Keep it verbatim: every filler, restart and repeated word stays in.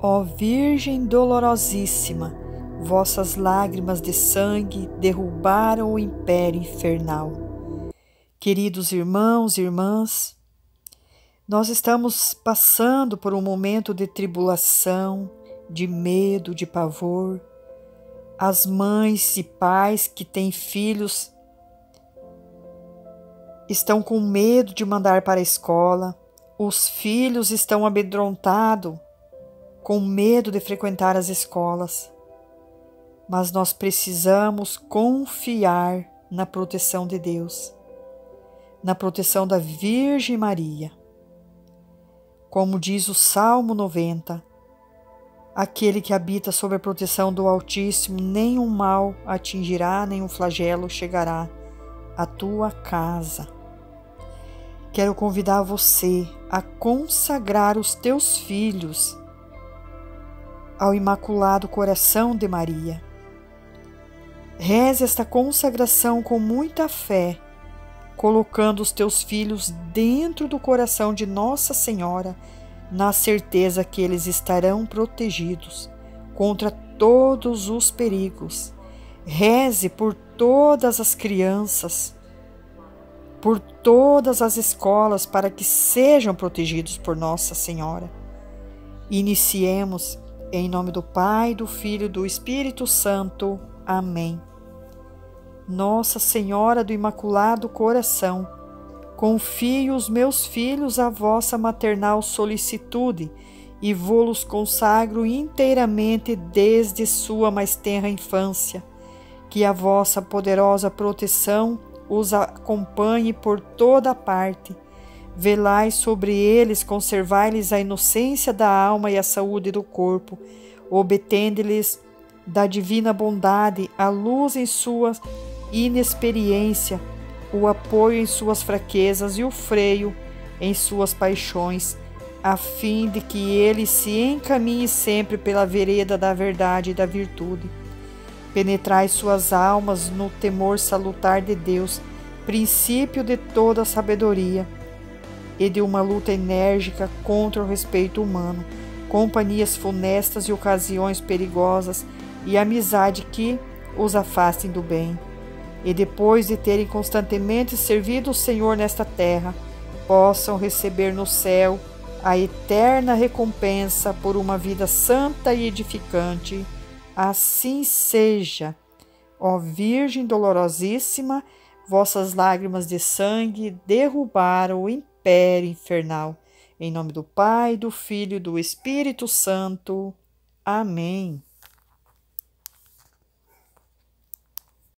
Ó Virgem dolorosíssima, vossas lágrimas de sangue derrubaram o império infernal. Queridos irmãos e irmãs, nós estamos passando por um momento de tribulação, de medo, de pavor. As mães e pais que têm filhos estão com medo de mandar para a escola. Os filhos estão amedrontados, com medo de frequentar as escolas. Mas nós precisamos confiar na proteção de Deus, na proteção da Virgem Maria. Como diz o Salmo noventa, aquele que habita sob a proteção do Altíssimo, nenhum mal atingirá, nenhum flagelo chegará à tua casa. Quero convidar você a consagrar os teus filhos ao Imaculado Coração de Maria. Reze esta consagração com muita fé, colocando os teus filhos dentro do coração de Nossa Senhora, na certeza que eles estarão protegidos contra todos os perigos. Reze por todas as crianças, por todas as escolas, para que sejam protegidos por Nossa Senhora. Iniciemos em nome do Pai, do Filho e do Espírito Santo. Amém. Nossa Senhora do Imaculado Coração, confio os meus filhos à vossa maternal solicitude e vou-los consagro inteiramente desde sua mais tenra infância. Que a vossa poderosa proteção os acompanhe por toda parte. Velai sobre eles, conservai-lhes a inocência da alma e a saúde do corpo, obtendo-lhes da divina bondade a luz em sua inexperiência, o apoio em suas fraquezas e o freio em suas paixões, a fim de que ele se encaminhe sempre pela vereda da verdade e da virtude. Penetrai suas almas no temor salutar de Deus, princípio de toda sabedoria, e de uma luta enérgica contra o respeito humano, companhias funestas e ocasiões perigosas, e amizade que os afastem do bem. E depois de terem constantemente servido o Senhor nesta terra, possam receber no céu a eterna recompensa por uma vida santa e edificante. Assim seja. Ó Virgem dolorosíssima, vossas lágrimas de sangue derrubaram o império infernal. Em nome do Pai, do Filho e do Espírito Santo. Amém.